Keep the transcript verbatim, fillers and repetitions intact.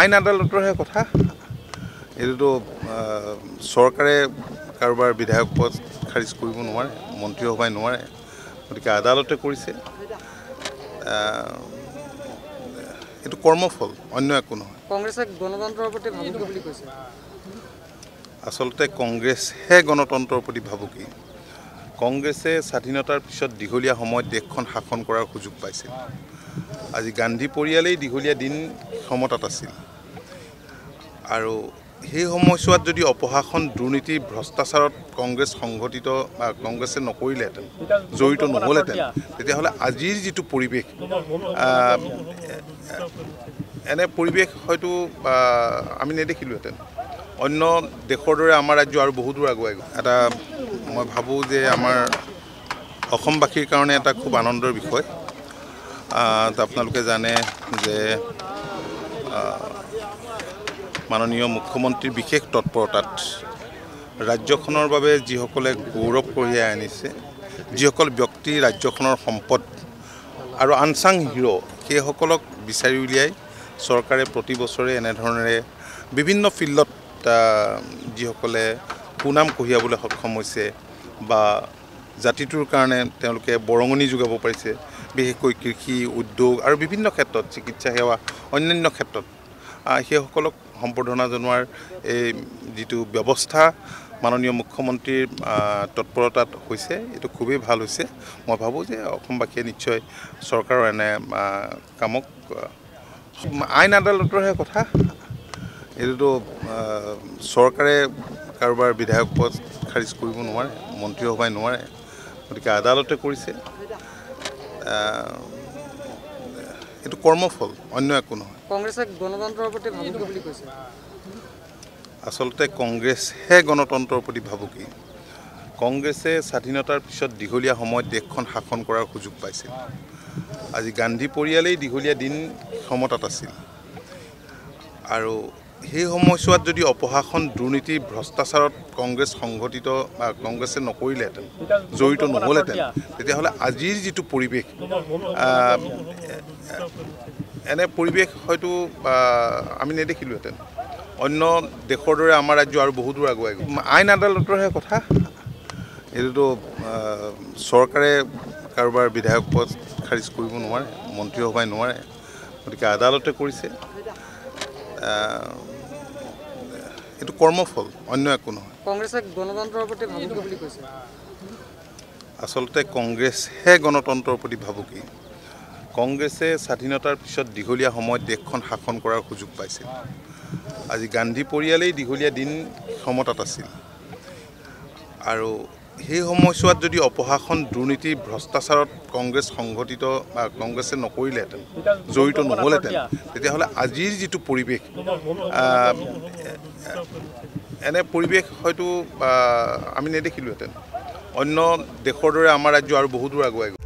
আইন আদালতৰহে কথা এটো সৰকাৰে কাৰবাৰ বিধায়ক পদ খাৰিজ কৰিব নোৱাৰে মন্ত্ৰী হবাই নোৱাৰে গতিকে আদালতে কৰিছে এটো কৰ্মফল অন্য একো নহয় কংগ্ৰেছক গণতন্ত্ৰৰ প্ৰতি ভাবুকি বুলি কৈছে আসলতে কংগ্ৰেছ হে গণতন্ত্ৰৰ প্ৰতি ভাবুকি কংগ্ৰেছে স্বাধীনতাৰ পিছত দিঘলীয়া সময় দেশখন শাসন কৰাৰ সুযোগ পাইছিল আজি গান্ধী পৰিয়ালেই দিঘলীয়া দিন ক্ষমতাত আছিল আৰু সেই সময়ছোৱাত যদি অপহাসন দুৰ্নীতি ভ্ৰষ্টাচাৰত কংগ্ৰেছ সংগঠিত বা কংগ্ৰেছে নকৰিলে জড়িত নহ'লে তেতিয়া হলে আজিৰ যিটো পৰিৱেশ এনে পৰিৱেশ হয়তো আমি নেদেখিলোহেঁতেন অন্য দেশৰ দৰে আমাৰ ৰাজ্য আৰু বহুত দূৰ আগুৱাই গ'ল এটা মই ভাবো যে আমাৰ অসমবাসীৰ কাৰণে এটা খুব আনন্দৰ বিষয় আপোনালোকে জানে যে মাননীয় মুখ্যমন্ত্ৰীৰ বিশেষ তৎপৰতাত ৰাজ্যখনৰ বাবে যিসকলে গৌৰব কঢ়িয়াই আনিছে যিসকল ব্যক্তি ৰাজ্যখনৰ সম্পদ আৰু আনচাং হিৰো সেই সকলক বিচাৰি উলিয়াই চৰকাৰে প্ৰতি বছৰে এনে ধৰণে বিভিন্ন ফিল্ডত যিসকলে সুনাম কঢ়িয়াবলৈ সক্ষম হৈছে বা জাতিটোৰ কাৰণে তেওঁলোকে বৰঙণি যোগাব পাৰিছে বিশেষকৈ কৃষি উদ্যোগ আৰু বিভিন্ন ক্ষেত্ৰত চিকিৎসা সেৱা অন্যান্য ক্ষেত্ৰত সেই সকলক সম্বৰ্ধনা জনোৱাৰ এই যিটো ব্যৱস্থা মাননীয় মুখ্যমন্ত্ৰীৰ তৎপৰতাত হৈছে এটো খুবেই ভাল হৈছে মই ভাবো যে অসমবাসীয়ে নিশ্চয় চৰকাৰৰ এনে কামক আইন আদালতৰহে কথা এটো চৰকাৰে কাৰবাৰ বিধায়ক পদ খাৰিজ কৰিব নোৱাৰে মন্ত্ৰী হবাই নোৱাৰে গতিকে আদালতে কৰিছে এটো কৰ্মফল অন্য একো নহয় কংগ্ৰেছক গণতন্ত্ৰৰ প্ৰতি ভাবুকি বুলি কৈছে আসলতে কংগ্ৰেছ হে গণতন্ত্ৰৰ প্ৰতি ভাবুকি কংগ্ৰেছে স্বাধীনতাৰ পিছত দিঘলীয়া সময় দেশখন শাসন কৰাৰ সুযোগ পাইছিল আজি গান্ধী পৰিয়ালেই দিঘলীয়া দিন ক্ষমতাত আছিল আৰু সেই সময়ছোৱাত যদি অপহাসন দুৰ্নীতি ভ্ৰষ্টাচাৰত কংগ্ৰেছ সংগঠিত বা কংগ্ৰেছে নকৰিলে জড়িত নহ'লে তেতিয়া হলে আজিৰ যিটো পৰিৱেশ এনে পৰিৱেশ হয়তো আমি নেদেখিলোহেঁতেন অন্য দেশৰ দৰে আমাৰ ৰাজ্য আৰু বহুত দূৰ আগুৱাই গ'ল আইন আদালতৰহে কথা এটো চৰকাৰে কাৰবাৰ বিধায়ক পদ খাৰিজ কৰিব নোৱাৰে মন্ত্ৰী হবাই নোৱাৰে গতিকে আদালতে কৰিছে এটো কৰ্মফল অন্য একো নহয় কংগ্ৰেছক গণতন্ত্ৰৰ প্ৰতি ভাবুকি বুলি কৈছে আসলতে কংগ্ৰেছ হে গণতন্ত্ৰৰ প্ৰতি ভাবুকি কংগ্ৰেছে স্বাধীনতাৰ পিছত দিঘলীয়া সময় দেশখন শাসন কৰাৰ সুযোগ পাইছিল আজি গান্ধী পৰিয়ালেই দিঘলীয়া দিন ক্ষমতাত আছিল আৰু সেই সময়ছোৱাত যদি অপহাসন দুৰ্নীতি ভ্ৰষ্টাচাৰত কংগ্ৰেছ সংগঠিত বা কংগ্ৰেছে নকৰিলে জড়িত নহ'লে তেতিয়া হলে আজিৰ যিটো পৰিৱেশ এনে পৰিৱেশ হয়তো আমি নেদেখিলোহেঁতেন অন্য দেশৰ দৰে আমাৰ ৰাজ্য আৰু বহুত দূৰ আগুৱাই গ'ল।